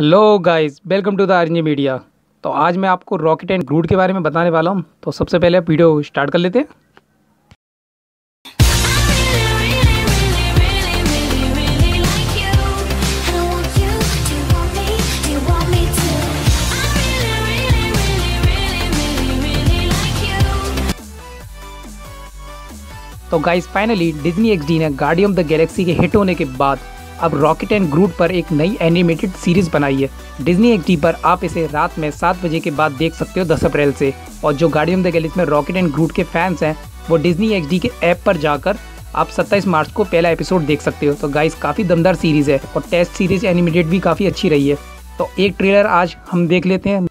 Hello guys, welcome to the RNG media. तो आज मैं आपको रॉकेट एंड ग्रूट के बारे में बताने वाला हूँ। तो सबसे पहले आप वीडियो स्टार्ट कर लेते हैं। तो गाइस, फाइनली डिज्नी XD ने गार्डियन ऑफ द गैलेक्सी के हिट होने के बाद अब रॉकेट एंड ग्रूट पर एक नई एनिमेटेड सीरीज बनाई है। डिज्नी XD पर आप इसे रात में 7 बजे के बाद देख सकते हो 10 अप्रैल से। और जो गार्डियन ऑफ द गैलेक्सी में रॉकेट एंड ग्रूट के फैंस हैं वो डिज्नी XD के ऐप पर जाकर आप 27 मार्च को पहला एपिसोड देख सकते हो। तो गाइस, काफ़ी दमदार सीरीज़ है और टेस्ट सीरीज एनिमेटेड भी काफ़ी अच्छी रही है। तो एक ट्रेलर आज हम देख लेते हैं।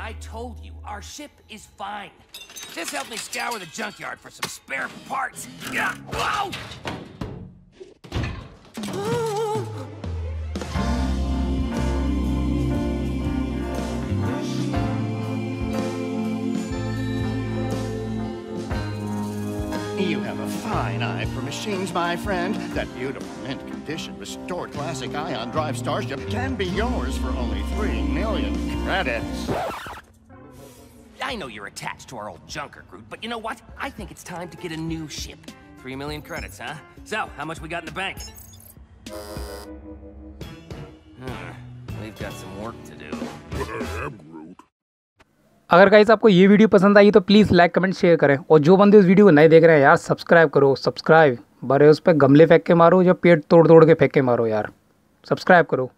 I told you, our ship is fine. Just help me scour the junkyard for some spare parts. Whoa! You have a fine eye for machines, my friend. That beautiful mint condition restored classic ion drive starship can be yours for only 3 million credits. I know you're attached to our old junker, Groot, but you know what? I think it's time to get a new ship. 3 million credits, huh? So, how much we got in the bank? We've got some work to do. अगर guys आपको ये video पसंद आई तो please like comment share करें। और जो बंदे इस वीडियो को नए देख रहे हैं यार, सब्सक्राइब करो। सब्सक्राइब भरे उस पर गमले फेंक के मारो या पेड़ तोड़ तोड़ के फेंक के मारो यार, सब्सक्राइब करो।